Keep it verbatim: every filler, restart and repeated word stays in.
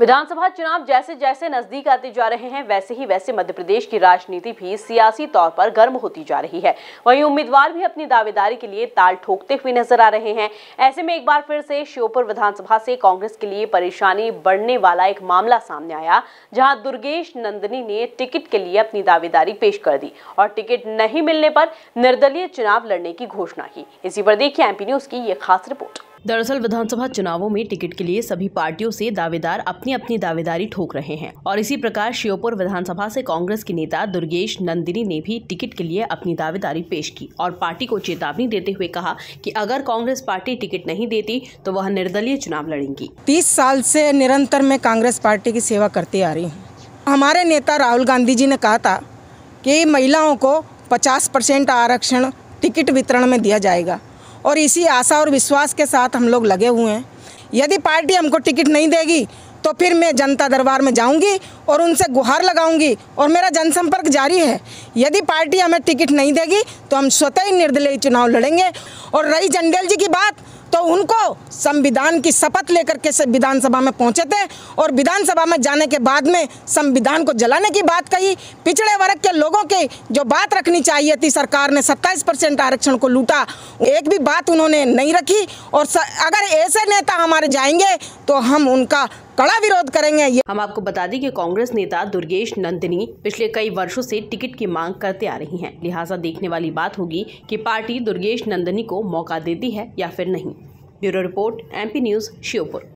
विधानसभा चुनाव जैसे जैसे नजदीक आते जा रहे हैं, वैसे ही वैसे मध्य प्रदेश की राजनीति भी सियासी तौर पर गर्म होती जा रही है। वहीं उम्मीदवार भी अपनी दावेदारी के लिए ताल ठोकते हुए नजर आ रहे हैं। ऐसे में एक बार फिर से श्योपुर विधानसभा से कांग्रेस के लिए परेशानी बढ़ने वाला एक मामला सामने आया, जहां दुर्गेश नंदिनी ने टिकट के लिए अपनी दावेदारी पेश कर दी और टिकट नहीं मिलने पर निर्दलीय चुनाव लड़ने की घोषणा की। इसी पर देखिए एमपी न्यूज की ये खास रिपोर्ट। दरअसल विधानसभा चुनावों में टिकट के लिए सभी पार्टियों से दावेदार अपनी अपनी दावेदारी ठोक रहे हैं और इसी प्रकार श्योपुर विधानसभा से कांग्रेस के नेता दुर्गेश नंदिनी ने भी टिकट के लिए अपनी दावेदारी पेश की और पार्टी को चेतावनी देते हुए कहा कि अगर कांग्रेस पार्टी टिकट नहीं देती तो वह निर्दलीय चुनाव लड़ेंगी। तीस साल से निरंतर मैं कांग्रेस पार्टी की सेवा करती आ रही हूँ। हमारे नेता राहुल गांधी जी ने कहा था कि महिलाओं को पचास परसेंट आरक्षण टिकट वितरण में दिया जाएगा और इसी आशा और विश्वास के साथ हम लोग लगे हुए हैं। यदि पार्टी हमको टिकट नहीं देगी तो फिर मैं जनता दरबार में जाऊंगी और उनसे गुहार लगाऊंगी और मेरा जनसंपर्क जारी है। यदि पार्टी हमें टिकट नहीं देगी तो हम स्वतः ही निर्दलीय चुनाव लड़ेंगे। और रही जंडेल जी की बात, तो उनको संविधान की शपथ लेकर के विधानसभा में पहुंचे थे और विधानसभा में जाने के बाद में संविधान को जलाने की बात कही। पिछड़े वर्ग के लोगों के जो बात रखनी चाहिए थी, सरकार ने सत्ताईस परसेंट आरक्षण को लूटा, एक भी बात उन्होंने नहीं रखी। और अगर ऐसे नेता हमारे जाएंगे तो हम उनका कड़ा विरोध करेंगे। हम आपको बता दें कि कांग्रेस नेता दुर्गेश नंदिनी पिछले कई वर्षों से टिकट की मांग करते आ रही हैं। लिहाजा देखने वाली बात होगी कि पार्टी दुर्गेश नंदिनी को मौका देती है या फिर नहीं। Bureau report MP news Sheopur.